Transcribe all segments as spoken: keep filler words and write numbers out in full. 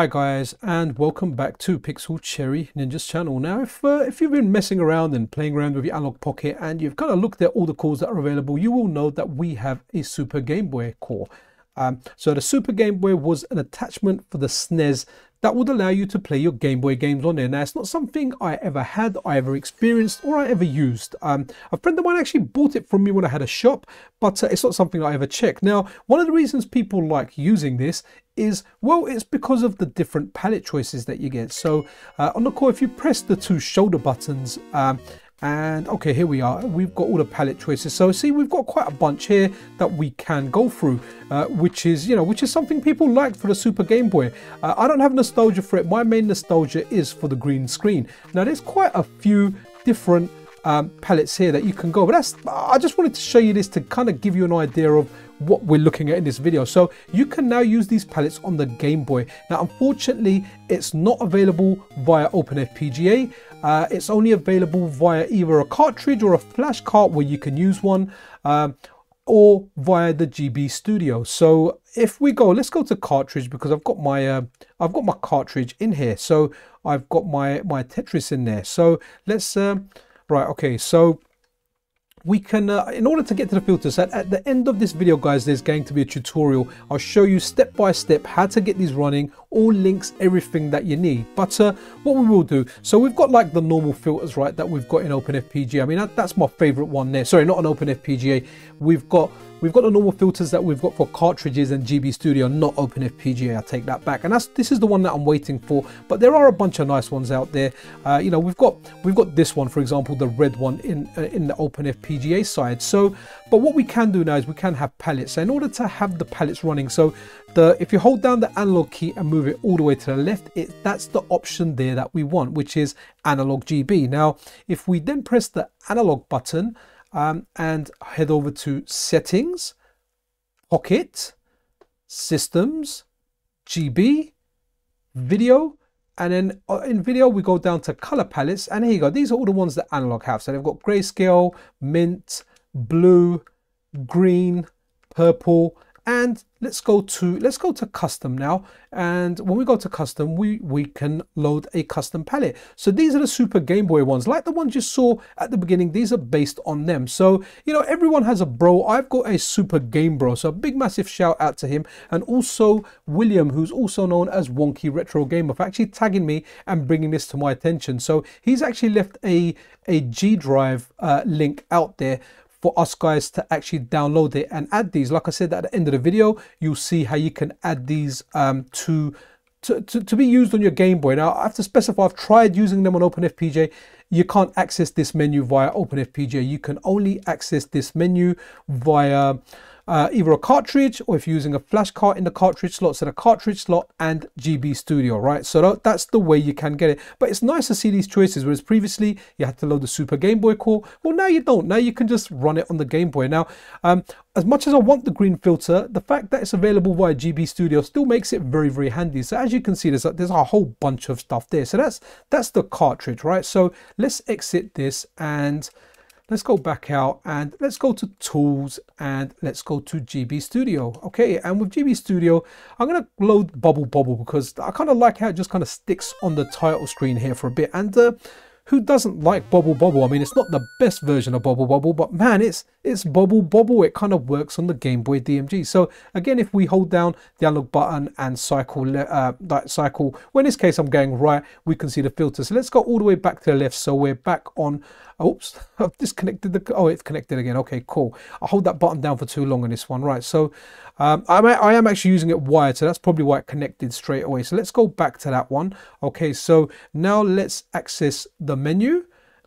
Hi guys, and welcome back to Pixel Cherry Ninja's channel. Now if uh, if you've been messing around and playing around with your Analogue Pocket and you've kind of looked at all the cores that are available, you will know that we have a Super Game Boy core. Um, so the Super Game Boy was an attachment for the S N E S that would allow you to play your Game Boy games on there. Now, it's not something I ever had, I ever experienced, or I ever used. Um, a friend of mine actually bought it from me when I had a shop, but uh, it's not something I ever checked. Now, one of the reasons people like using this is, well, it's because of the different palette choices that you get. So uh, on the core, if you press the two shoulder buttons, um, and okay, here we are, we've got all the palette choices. So see, we've got quite a bunch here that we can go through, uh, which is, you know, which is something people liked for the Super Game Boy. Uh, I don't have nostalgia for it. My main nostalgia is for the green screen. Now there's quite a few different um, palettes here that you can go, but that's, I just wanted to show you this to kind of give you an idea of what we're looking at in this video. So you can now use these palettes on the Game Boy. Now, unfortunately, it's not available via Open F P G A. Uh, it's only available via either a cartridge or a flash cart where you can use one, um, or via the G B Studio. So if we go, let's go to cartridge, because I've got my uh, I've got my cartridge in here. So I've got my my Tetris in there. So let's um, right. Okay, so we can, uh, in order to get to the filters, at, at the end of this video, guys, there's going to be a tutorial. I'll show you step by step how to get these running, all links, everything that you need. But uh, what we will do, so we've got like the normal filters, right, that we've got in Open F P G A. I mean, that, that's my favorite one there. Sorry, not an Open F P G A. We've got We've got the normal filters that we've got for cartridges and G B Studio, not Open F P G A. I take that back, and that's this is the one that I'm waiting for. But there are a bunch of nice ones out there. Uh, you know, we've got we've got this one, for example, the red one in uh, in the Open F P G A side. So, but what we can do now is we can have palettes. So in order to have the palettes running, so the if you hold down the analog key and move it all the way to the left, it that's the option there that we want, which is analog G B. Now, if we then press the analog button, Um, and head over to settings, pocket, systems, G B, video, and then in video we go down to color palettes, and here you go, these are all the ones that analog have. So they've got grayscale, mint, blue, green, purple, and let's go to let's go to custom now. And when we go to custom, we we can load a custom palette. So these are the Super Game Boy ones, like the ones you saw at the beginning. These are based on them. So, you know, everyone has a bro. I've got a Super Game Bro, so a big massive shout out to him, and also William, who's also known as Wonky Retro Gamer, for actually tagging me and bringing this to my attention. So he's actually left a a G Drive uh, link out there for us guys to actually download it and add these. Like I said, at the end of the video, you'll see how you can add these um, to, to, to, to be used on your Game Boy. Now, I have to specify, I've tried using them on Open F P G A. You can't access this menu via Open F P G A. You can only access this menu via uh, either a cartridge, or if you're using a flash card, in the cartridge slot, so the cartridge slot and G B Studio, right? So that's the way you can get it. But it's nice to see these choices, whereas previously you had to load the Super Game Boy core. Well, now you don't. Now you can just run it on the Game Boy. Now, um, as much as I want the green filter, the fact that it's available via G B Studio still makes it very, very handy. So as you can see, there's a, there's a whole bunch of stuff there. So that's that's the cartridge, right? So let's exit this and let's go back out and let's go to tools and let's go to G B Studio. Okay, and with G B Studio, I'm gonna load Bubble Bobble because I kind of like how it just kind of sticks on the title screen here for a bit. And uh, who doesn't like Bubble Bobble? I mean, it's not the best version of Bubble Bobble, but man, it's it's Bubble Bobble. It kind of works on the Game Boy D M G. So again, if we hold down the analog button and cycle, uh, that cycle, well, in this case, I'm going right, we can see the filter. So let's go all the way back to the left. So we're back on, oops, I've disconnected the, oh, it's connected again. Okay, cool. I hold that button down for too long on this one, right? So um, I'm, I am actually using it wired, so that's probably why it connected straight away. So let's go back to that one. Okay, so now let's access the menu.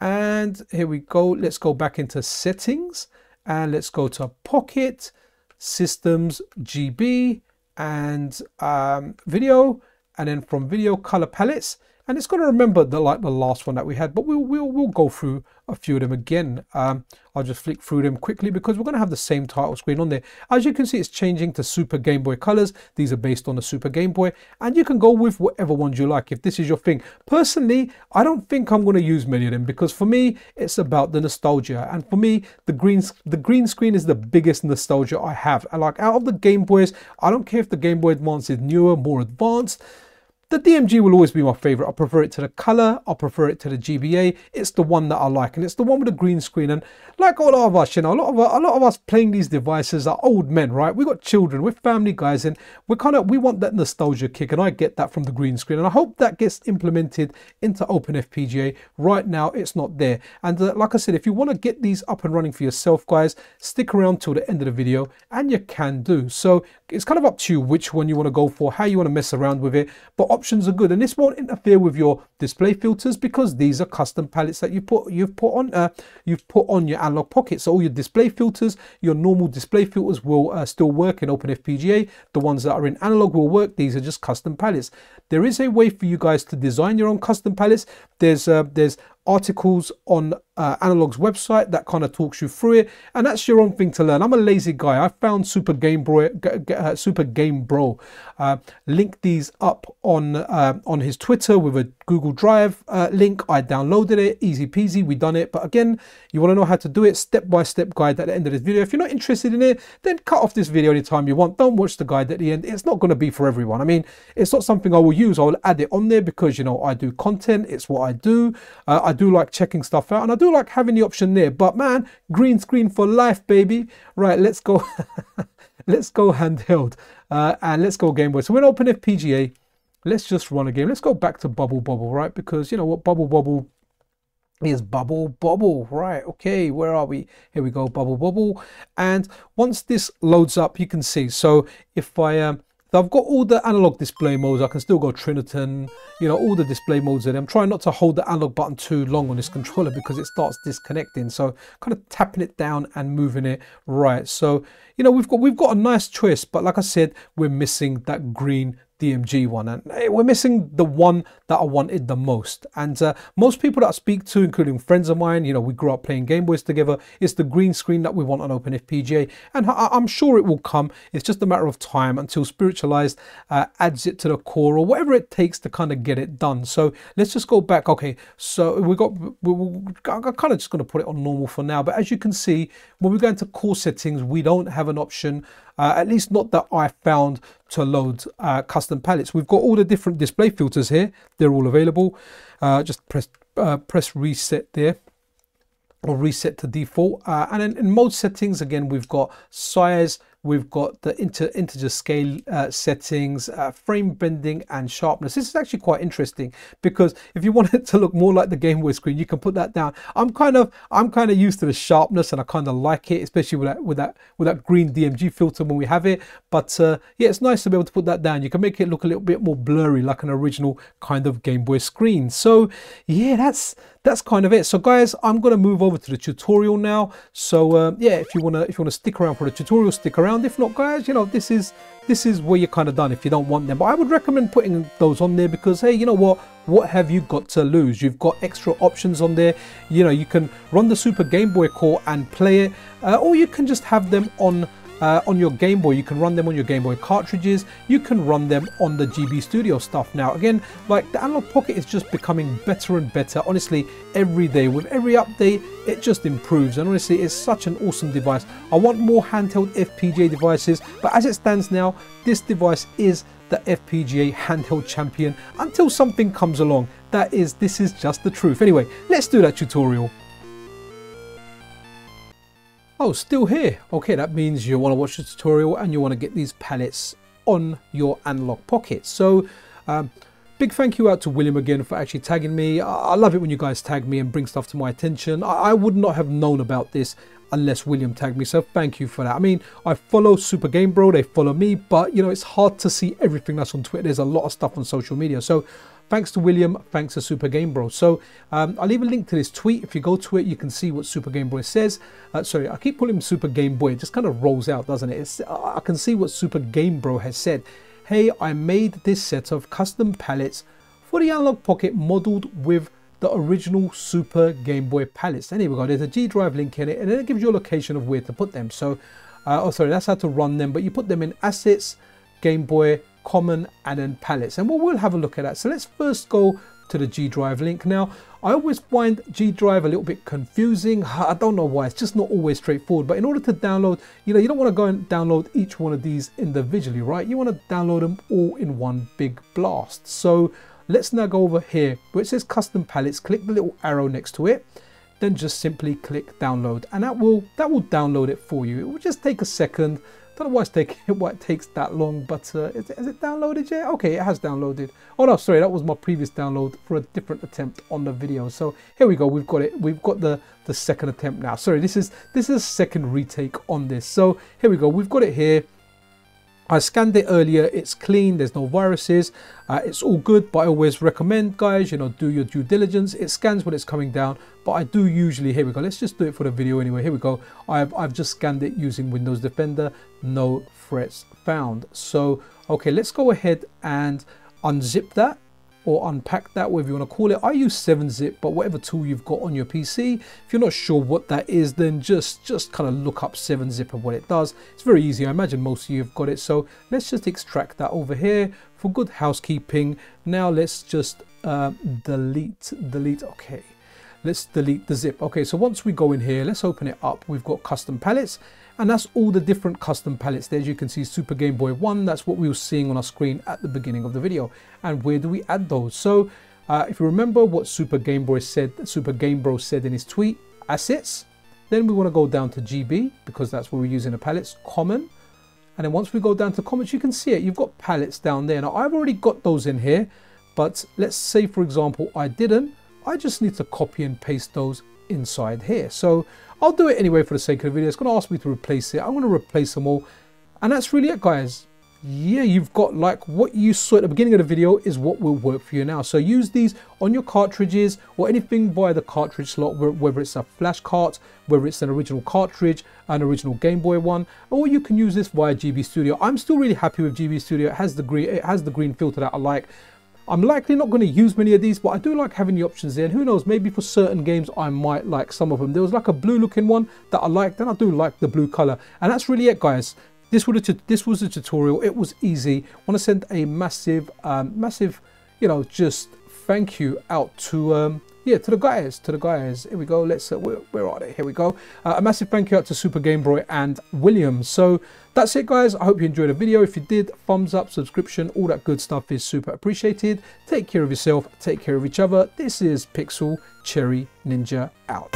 And here we go. Let's go back into settings and let's go to pocket, systems, G B, and um, video. And then from video, color palettes. And it's going to remember the like the last one that we had, but we'll we'll, we'll go through a few of them again. Um, I'll just flick through them quickly because we're going to have the same title screen on there. As you can see, it's changing to Super Game Boy colors. These are based on the Super Game Boy, and you can go with whatever ones you like if this is your thing. Personally, I don't think I'm going to use many of them because for me, it's about the nostalgia. And for me, the green, the green screen is the biggest nostalgia I have. And like out of the Game Boys, I don't care if the Game Boy Advance is newer, more advanced. The D M G will always be my favourite. I prefer it to the colour, I prefer it to the G B A. It's the one that I like, and it's the one with the green screen. And like all of us, you know, a lot of, a lot of us playing these devices are old men, right? We've got children, we're family guys, and we're kind of, we want that nostalgia kick, and I get that from the green screen. And I hope that gets implemented into Open F P G A. Right now, it's not there. And uh, like I said, if you want to get these up and running for yourself, guys, stick around till the end of the video, and you can do. So it's kind of up to you which one you want to go for, how you want to mess around with it. But options are good, and this won't interfere with your display filters because these are custom palettes that you put you've put on uh, you've put on your Analogue Pocket. So all your display filters, your normal display filters, will uh, still work in Open F P G A. The ones that are in Analogue will work. These are just custom palettes. There is a way for you guys to design your own custom palettes. There's uh, there's articles on uh, Analog's website that kind of talks you through it, and that's your own thing to learn. I'm a lazy guy. I found Super Game Boy, uh, Super Game Bro, uh, linked these up on uh, on his Twitter with a Google Drive uh, link. I downloaded it, easy peasy, we done it. But again, you want to know how to do it, step by step guide at the end of this video. If you're not interested in it, then cut off this video anytime you want. Don't watch the guide at the end. It's not going to be for everyone. I mean, it's not something I will use. I will add it on there because, you know, I do content. It's what I do. Uh, I I do like checking stuff out, and I do like having the option there. But man, green screen for life, baby. Right, let's go let's go handheld uh, and let's go Game Boy. So we're in Open F P G A. Let's just run a game. Let's go back to Bubble Bobble, right? Because you know what, Bubble Bobble is Bubble Bobble, right? Okay, where are we? Here we go, Bubble Bobble. And once this loads up, you can see. So if I um So I've got all the analog display modes. I can still go Trinitron, you know, all the display modes in. I'm trying not to hold the analog button too long on this controller because it starts disconnecting. So kind of tapping it down and moving it right. So, you know, we've got we've got a nice choice, but like I said, we're missing that green D M G one, and we're missing the one that I wanted the most. And uh, most people that I speak to, including friends of mine, you know, we grew up playing Game Boys together. It's the green screen that we want on Open F P G A, and I I'm sure it will come. It's just a matter of time until Spiritualized uh, adds it to the core or whatever it takes to kind of get it done. So let's just go back. Okay, so we got we're, we're kind of just going to put it on normal for now. But as you can see, when we go into core settings, we don't have an option. Uh, at least not that I found to load uh, custom palettes. We've got all the different display filters here. They're all available. Uh, just press uh, press reset there, or reset to default. Uh, and then in mode settings, again, we've got size, we've got the inter integer scale uh, settings, uh, frame bending and sharpness. This is actually quite interesting because if you want it to look more like the Game Boy screen, you can put that down. I'm kind of I'm kind of used to the sharpness, and I kind of like it, especially with that with that with that green D M G filter when we have it. But uh, yeah, it's nice to be able to put that down. You can make it look a little bit more blurry, like an original kind of Game Boy screen. So yeah, that's that's kind of it. So guys, I'm gonna move over to the tutorial now. So um, yeah, if you wanna if you wanna stick around for the tutorial, stick around. If not, guys, you know, this is this is where you're kind of done if you don't want them. But I would recommend putting those on there because, hey, you know what, what have you got to lose? You've got extra options on there. You know, you can run the Super Game Boy core and play it, uh, or you can just have them on Uh, on your Game Boy. You can run them on your Game Boy cartridges. You can run them on the G B Studio stuff now. Again, like, the Analogue Pocket is just becoming better and better. Honestly, every day, with every update, it just improves. And honestly, it's such an awesome device. I want more handheld F P G A devices, but as it stands now, this device is the F P G A handheld champion until something comes along. That is, this is just the truth. Anyway, let's do that tutorial. Oh, still here. Okay, that means you want to watch the tutorial and you want to get these palettes on your Analogue Pocket. So um, big thank you out to William again for actually tagging me. I love it when you guys tag me and bring stuff to my attention. I, I would not have known about this unless William tagged me, so thank you for that. I mean, I follow Super Game Bro, they follow me, but you know, it's hard to see everything that's on Twitter. There's a lot of stuff on social media. So thanks to William, thanks to Super Game Bro. So um, I'll leave a link to this tweet. If you go to it, you can see what Super Game Boy says. Uh, sorry, I keep calling him Super Game Boy. It just kind of rolls out, doesn't it? It's, I can see what Super Game Bro has said. Hey, I made this set of custom palettes for the Analogue Pocket modeled with the original Super Game Boy palettes. And here we go, there's a G Drive link in it, and then it gives you a location of where to put them. So, uh, oh sorry, that's how to run them, but you put them in Assets, Game Boy, Common, and then palettes, and we'll, we'll have a look at that. So let's first go to the G Drive link. Now, I always find G Drive a little bit confusing. I don't know why, it's just not always straightforward. But in order to download, you know, you don't want to go and download each one of these individually, right? You want to download them all in one big blast. So let's now go over here where it says custom palettes, click the little arrow next to it, then just simply click download, and that will that will download it for you. It will just take a second. Don't know why it's taking why it takes that long, but uh, is it, has it downloaded yet? Okay, it has downloaded. Oh no, sorry, that was my previous download for a different attempt on the video. So here we go, we've got it. We've got the the second attempt now. Sorry, this is this is a second retake on this. So here we go, we've got it here. I scanned it earlier, it's clean, there's no viruses, uh, it's all good, but I always recommend, guys, you know, do your due diligence. It scans when it's coming down, but I do usually, here we go, let's just do it for the video anyway, here we go, I've, I've just scanned it using Windows Defender, no threats found. So, okay, let's go ahead and unzip that, or unpack that, whatever you want to call it. I use seven zip, but whatever tool you've got on your P C, if you're not sure what that is, then just just kind of look up seven zip and what it does. It's very easy. I imagine most of you have got it. So let's just extract that over here for good housekeeping. Now let's just uh, delete, delete, okay. Let's delete the zip. Okay, so once we go in here, let's open it up. We've got custom palettes, and that's all the different custom palettes. There, as you can see, Super Game Boy one, that's what we were seeing on our screen at the beginning of the video. And where do we add those? So uh, if you remember what Super Game Boy said, Super Game Bro said in his tweet, assets, then we wanna go down to G B, because that's what we're using the palettes, common. And then once we go down to comments, you can see it, you've got palettes down there. Now I've already got those in here, but let's say for example, I didn't, I just need to copy and paste those inside here. So I'll do it anyway for the sake of the video. It's going to ask me to replace it. I'm going to replace them all. And that's really it, guys. Yeah, you've got like what you saw at the beginning of the video is what will work for you now. So use these on your cartridges or anything by the cartridge slot, whether it's a flash cart, whether it's an original cartridge, an original Game Boy one, or you can use this via G B Studio. I'm still really happy with G B Studio. It has the green, it has the green filter that I like. I'm likely not going to use many of these, but I do like having the options there, and who knows, maybe for certain games I might like some of them. There was like a blue looking one that I liked, and I do like the blue color. And that's really it, guys. This was a, this was a tutorial. It was easy. I want to send a massive, um, massive, you know, just thank you out to, um, yeah, to the guys, to the guys. Here we go. Let's, uh, where, where are they? Here we go. Uh, a massive thank you out to Super Game Boy and William. So that's it, guys. I hope you enjoyed the video. If you did, thumbs up, subscription, all that good stuff is super appreciated. Take care of yourself. Take care of each other. This is Pixel Cherry Ninja out.